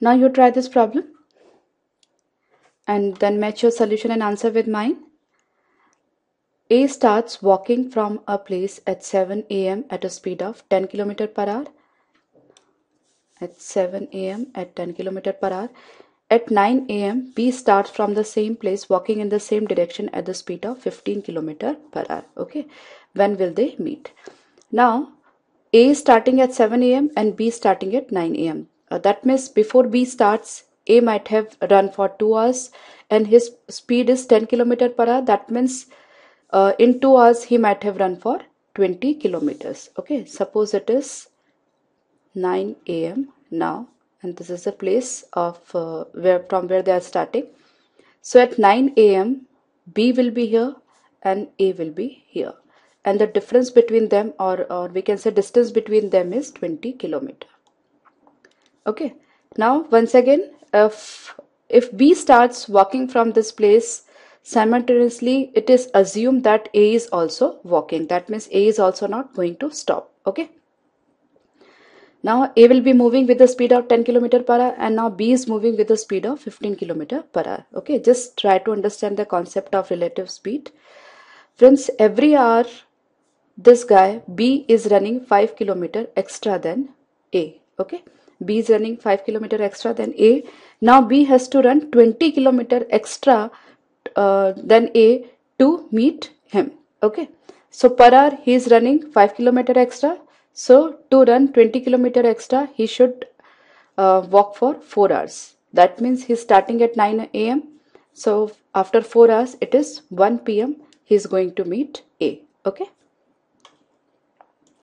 Now you try this problem and then match your solution and answer with mine. A starts walking from a place at 7 a.m. at a speed of 10 km per hour. At 7 a.m. at 10 km per hour. At 9 a.m. B starts from the same place walking in the same direction at the speed of 15 km per hour. Okay. When will they meet? Now A starting at 7 a.m. and B starting at 9 a.m. That means before B starts, A might have run for 2 hours and his speed is 10 km per hour. That means in 2 hours he might have run for 20 kilometers. Okay, suppose it is 9 a.m. now, and this is the place of from where they are starting. So at 9 a.m. B will be here and A will be here, and the difference between them, or we can say distance between them, is 20 kilometer. Okay, now once again, if B starts walking from this place simultaneously, it is assumed that A is also walking. That means A is also not going to stop. Okay. Now A will be moving with the speed of 10 km per hour, and now B is moving with the speed of 15 km per hour. Okay. Just try to understand the concept of relative speed. Friends, every hour this guy B is running 5 km extra than A. Okay. B is running 5 km extra than A. Now B has to run 20 km extra than A to meet him. Okay, so per hour he is running 5 km extra. So to run 20 km extra, he should walk for 4 hours. That means he is starting at 9 a.m. So after 4 hours, it is 1 p.m. he is going to meet A. Okay.